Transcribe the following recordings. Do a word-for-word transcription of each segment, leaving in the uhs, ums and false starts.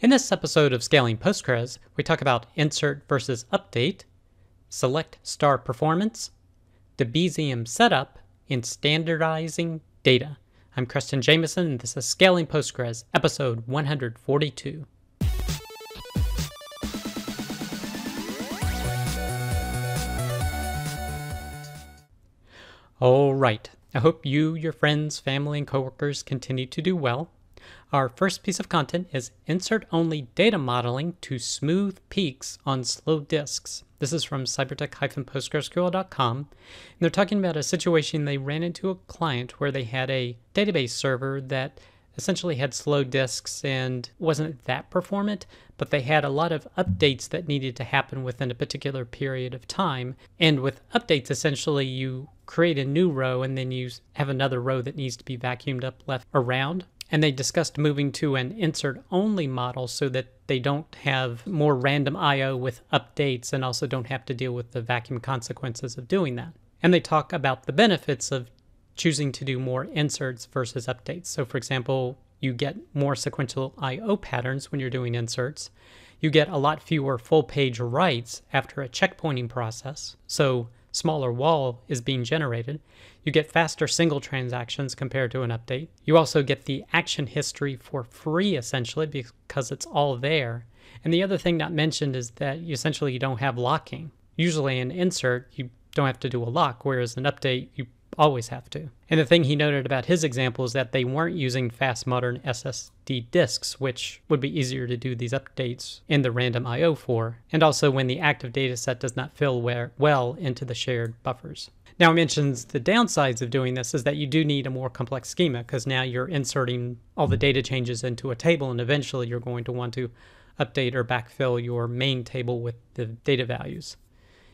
In this episode of Scaling Postgres, we talk about insert versus update, select star performance, Debezium setup, and standardizing data. I'm Kristen Jamison, and this is Scaling Postgres, episode one hundred forty-two. All right, I hope you, your friends, family, and coworkers continue to do well. Our first piece of content is insert-only data modeling to smooth peaks on slow disks. This is from cybertech dash postgresql dot com. And they're talking about a situation they ran into a client where they had a database server that essentially had slow disks and wasn't that performant, but they had a lot of updates that needed to happen within a particular period of time. And with updates, essentially you create a new row and then you have another row that needs to be vacuumed up left around. And they discussed moving to an insert-only model so that they don't have more random I O with updates and also don't have to deal with the vacuum consequences of doing that. And they talk about the benefits of choosing to do more inserts versus updates. So for example, you get more sequential I O patterns when you're doing inserts. You get a lot fewer full-page writes after a checkpointing process. So smaller wall is being generated. You get faster single transactions compared to an update. You also get the action history for free, essentially, because it's all there. And the other thing not mentioned is that you essentially you don't have locking. Usually in insert, you don't have to do a lock, whereas an update, you always have to. And the thing he noted about his example is that they weren't using fast modern S S D disks, which would be easier to do these updates in the random I O for, and also when the active data set does not fill well into the shared buffers. Now, he mentions the downsides of doing this is that you do need a more complex schema, because now you're inserting all the data changes into a table, and eventually you're going to want to update or backfill your main table with the data values.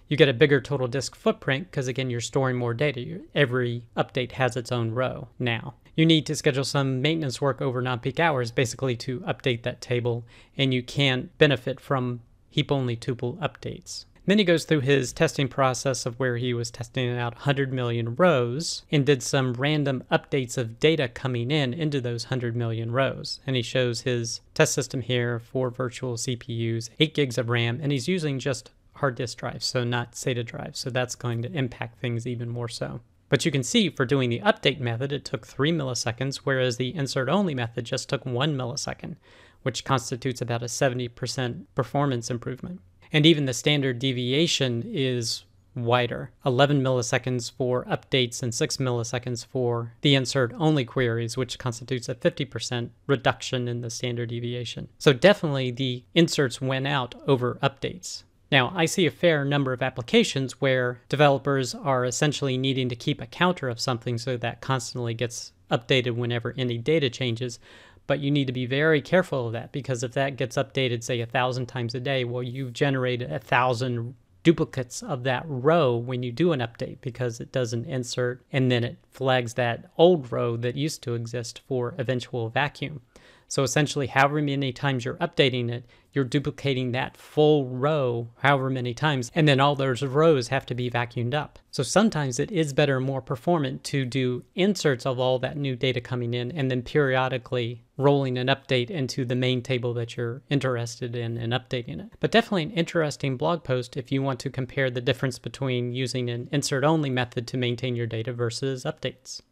You get a bigger total disk footprint because, again, you're storing more data. Every update has its own row now. You need to schedule some maintenance work over non-peak hours, basically, to update that table, and you can benefit from heap-only tuple updates. Then he goes through his testing process of where he was testing out one hundred million rows and did some random updates of data coming in into those one hundred million rows. And he shows his test system here, four virtual C P Us, eight gigs of RAM, and he's using just hard disk drives, so not SATA drives, so that's going to impact things even more so. But you can see for doing the update method, it took three milliseconds, whereas the insert-only method just took one millisecond, which constitutes about a seventy percent performance improvement. And even the standard deviation is wider, eleven milliseconds for updates and six milliseconds for the insert-only queries, which constitutes a fifty percent reduction in the standard deviation. So definitely the inserts went out over updates. Now, I see a fair number of applications where developers are essentially needing to keep a counter of something so that constantly gets updated whenever any data changes, but you need to be very careful of that, because if that gets updated, say, a thousand times a day, well, you've generated a thousand duplicates of that row when you do an update, because it does an insert and then it flags that old row that used to exist for eventual vacuum. So essentially, however many times you're updating it, you're duplicating that full row however many times, and then all those rows have to be vacuumed up. So sometimes it is better and more performant to do inserts of all that new data coming in and then periodically rolling an update into the main table that you're interested in and updating it. But definitely an interesting blog post if you want to compare the difference between using an insert-only method to maintain your data versus updates.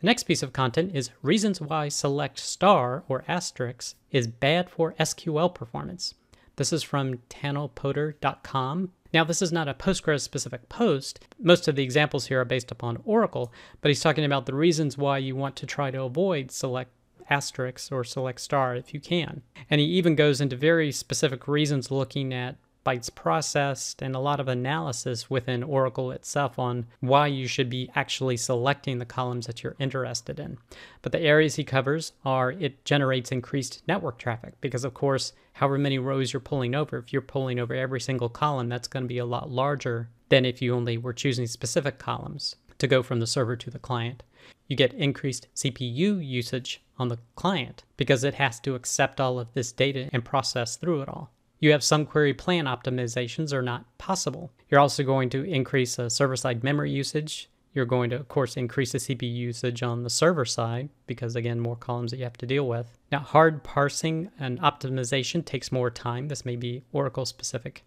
The next piece of content is reasons why select star or asterisk is bad for S Q L performance. This is from tanelpoter dot com. Now, this is not a Postgres specific post. Most of the examples here are based upon Oracle, but he's talking about the reasons why you want to try to avoid select asterisk or select star if you can. And he even goes into very specific reasons, looking at bytes processed and a lot of analysis within Oracle itself on why you should be actually selecting the columns that you're interested in. But the areas he covers are it generates increased network traffic, because of course, however many rows you're pulling over, if you're pulling over every single column, that's going to be a lot larger than if you only were choosing specific columns to go from the server to the client. You get increased C P U usage on the client because it has to accept all of this data and process through it all. You have some query plan optimizations are not possible. You're also going to increase uh, server-side memory usage. You're going to, of course, increase the C P U usage on the server side because, again, more columns that you have to deal with. Now, hard parsing and optimization takes more time. This may be Oracle-specific.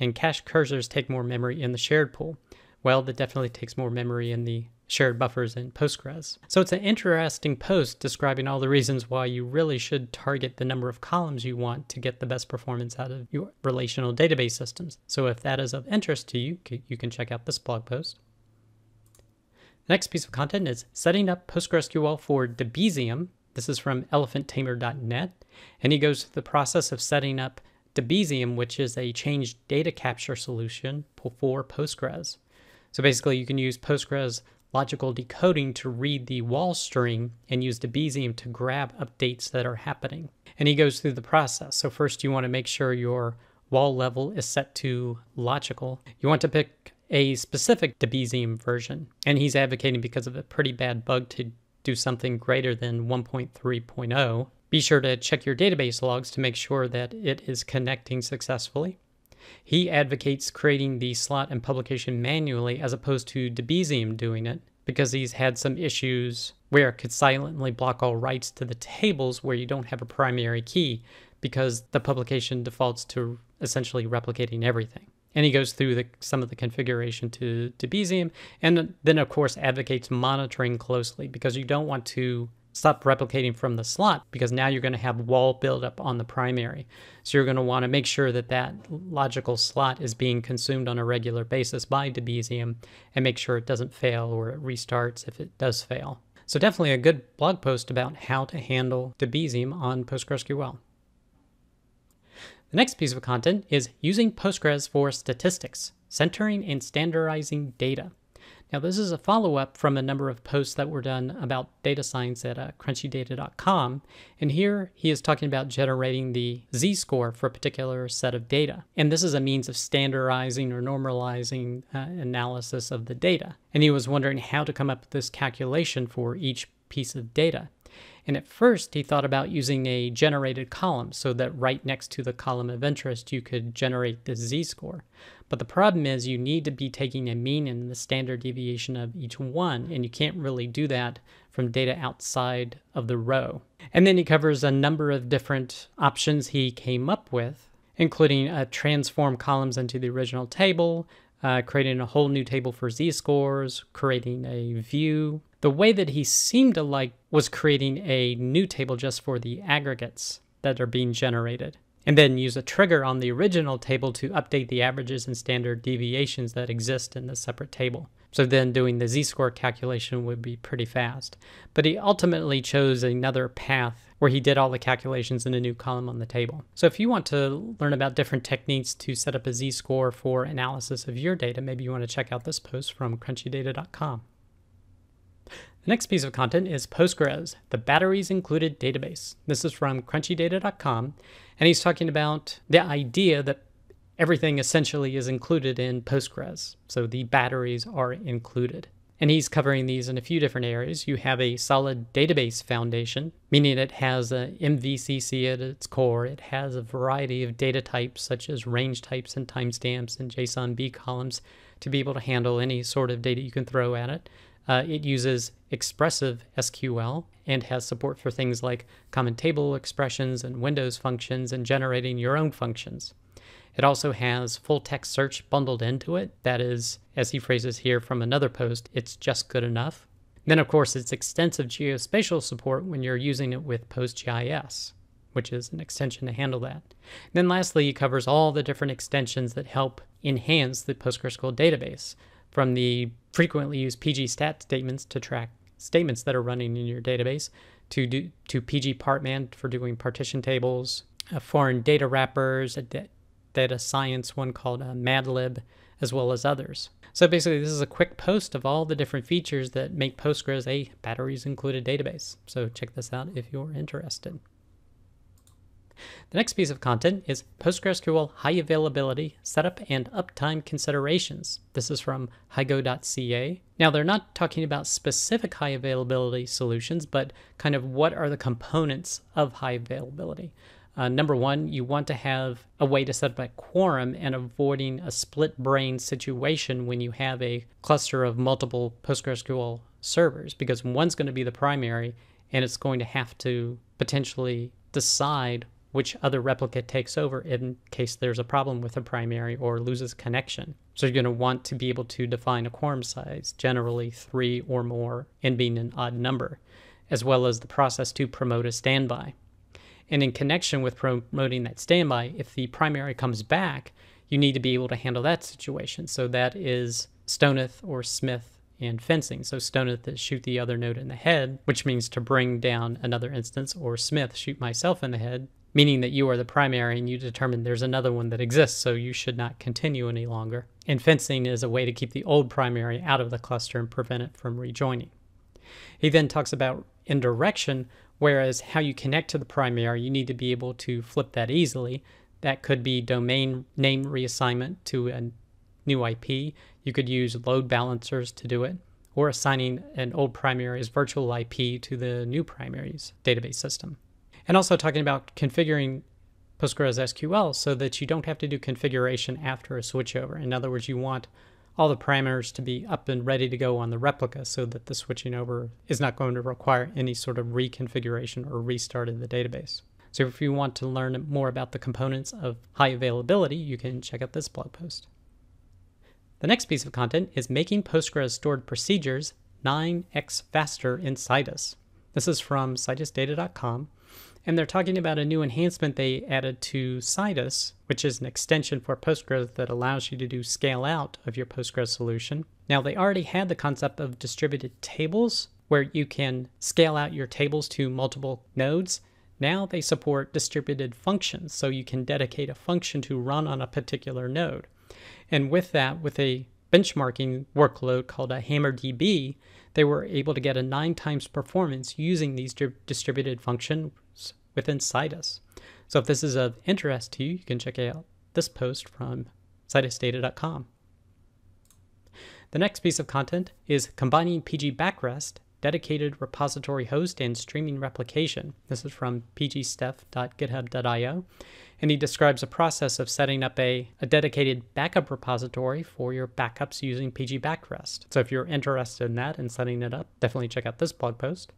And cache cursors take more memory in the shared pool. Well, that definitely takes more memory in the shared buffers in Postgres. So it's an interesting post describing all the reasons why you really should target the number of columns you want to get the best performance out of your relational database systems. So if that is of interest to you, you can check out this blog post. Next piece of content is setting up PostgreSQL for Debezium. This is from elephant tamer dot net, and he goes through the process of setting up Debezium, which is a changed data capture solution for Postgres. So basically, you can use Postgres logical decoding to read the wall string and use Debezium to grab updates that are happening. And he goes through the process. So first, you want to make sure your wall level is set to logical. You want to pick a specific Debezium version, and he's advocating, because of a pretty bad bug, to do something greater than one point three point oh. Be sure to check your database logs to make sure that it is connecting successfully. He advocates creating the slot and publication manually as opposed to Debezium doing it, because he's had some issues where it could silently block all writes to the tables where you don't have a primary key, because the publication defaults to essentially replicating everything. And he goes through the, some of the configuration to Debezium, and then, of course, advocates monitoring closely, because you don't want to stop replicating from the slot, because now you're going to have wall buildup on the primary. So you're going to want to make sure that that logical slot is being consumed on a regular basis by Debezium, and make sure it doesn't fail or it restarts if it does fail. So definitely a good blog post about how to handle Debezium on PostgreSQL. The next piece of content is using Postgres for statistics, centering and standardizing data. Now, this is a follow-up from a number of posts that were done about data science at uh, crunchy data dot com, and here he is talking about generating the z-score for a particular set of data. And this is a means of standardizing or normalizing uh, analysis of the data. And he was wondering how to come up with this calculation for each piece of data. And at first, he thought about using a generated column so that right next to the column of interest, you could generate the z-score. But the problem is you need to be taking a mean and the standard deviation of each one, and you can't really do that from data outside of the row. And then he covers a number of different options he came up with, including uh, transform columns into the original table, uh, creating a whole new table for z-scores, creating a view. The way that he seemed to like was creating a new table just for the aggregates that are being generated, and then use a trigger on the original table to update the averages and standard deviations that exist in the separate table. So then doing the z-score calculation would be pretty fast. But he ultimately chose another path where he did all the calculations in a new column on the table. So if you want to learn about different techniques to set up a z-score for analysis of your data, maybe you want to check out this post from crunchy data dot com. The next piece of content is Postgres, the batteries included database. This is from crunchy data dot com, and he's talking about the idea that everything essentially is included in Postgres. So the batteries are included. And he's covering these in a few different areas. You have a solid database foundation, meaning it has a M V C C at its core. It has a variety of data types, such as range types and timestamps and JSON B columns, to be able to handle any sort of data you can throw at it. Uh, it uses expressive S Q L and has support for things like common table expressions and Windows functions and generating your own functions. It also has full text search bundled into it. That is, as he phrases here from another post, it's just good enough. And then, of course, it's extensive geospatial support when you're using it with PostGIS, which is an extension to handle that. And then lastly, it covers all the different extensions that help enhance the PostgreSQL database, from the frequently used P G stat statements to track statements that are running in your database, to do, to P G Partman for doing partition tables, uh, foreign data wrappers, a da data science one called uh, Madlib, as well as others. So basically, this is a quick post of all the different features that make Postgres a batteries included database. So check this out if you're interested. The next piece of content is PostgreSQL high availability setup and uptime considerations. This is from higo dot c a. Now they're not talking about specific high availability solutions, but kind of what are the components of high availability. Uh, number one, you want to have a way to set up a quorum and avoiding a split brain situation when you have a cluster of multiple PostgreSQL servers, because one's going to be the primary and it's going to have to potentially decide which other replica takes over in case there's a problem with the primary or loses connection. So you're going to want to be able to define a quorum size, generally three or more, and being an odd number, as well as the process to promote a standby. And in connection with promoting that standby, if the primary comes back, you need to be able to handle that situation. So that is stoneth or smith and fencing. So stoneth is shoot the other node in the head, which means to bring down another instance, or smith, shoot myself in the head, meaning that you are the primary and you determine there's another one that exists, so you should not continue any longer. And fencing is a way to keep the old primary out of the cluster and prevent it from rejoining. He then talks about indirection, whereas how you connect to the primary, you need to be able to flip that easily. That could be domain name reassignment to a new I P. You could use load balancers to do it, or assigning an old primary's virtual I P to the new primary's database system. And also talking about configuring PostgreSQL so that you don't have to do configuration after a switchover. In other words, you want all the parameters to be up and ready to go on the replica so that the switching over is not going to require any sort of reconfiguration or restart of the database. So if you want to learn more about the components of high availability, you can check out this blog post. The next piece of content is making Postgres stored procedures nine x faster in Citus. This is from citus data dot com, and they're talking about a new enhancement they added to Citus, which is an extension for Postgres that allows you to do scale out of your Postgres solution. Now, they already had the concept of distributed tables, where you can scale out your tables to multiple nodes. Now they support distributed functions, so you can dedicate a function to run on a particular node. And with that, with a benchmarking workload called a HammerDB, they were able to get a nine times performance using these distributed functions within Citus. So if this is of interest to you, you can check out this post from citus data dot com. The next piece of content is combining pgBackrest, dedicated repository host, and streaming replication. This is from p g s t e f dot github dot i o, and he describes a process of setting up a, a dedicated backup repository for your backups using pgBackrest. So if you're interested in that and setting it up, definitely check out this blog post.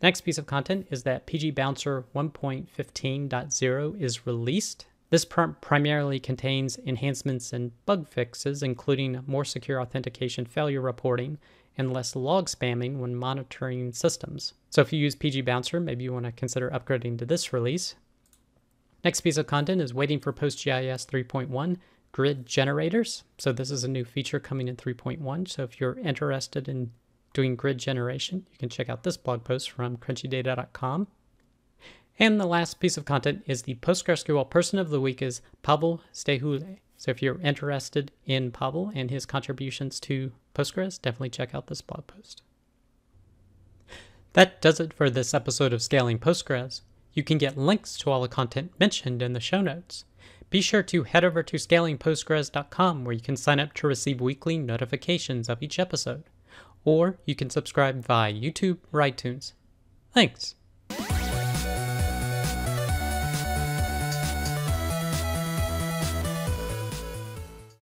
The next piece of content is that pgBouncer one point fifteen point zero is released. This prim primarily contains enhancements and bug fixes, including more secure authentication failure reporting and less log spamming when monitoring systems. So if you use pgBouncer, maybe you want to consider upgrading to this release. Next piece of content is waiting for PostGIS three point one grid generators. So this is a new feature coming in three point one. So if you're interested in doing grid generation, you can check out this blog post from crunchy data dot com. And the last piece of content is the PostgreSQL person of the week is Pavel Stehule. So if you're interested in Pavel and his contributions to Postgres, definitely check out this blog post. That does it for this episode of Scaling Postgres. You can get links to all the content mentioned in the show notes. Be sure to head over to scaling postgres dot com where you can sign up to receive weekly notifications of each episode, or you can subscribe via YouTube or iTunes. Thanks.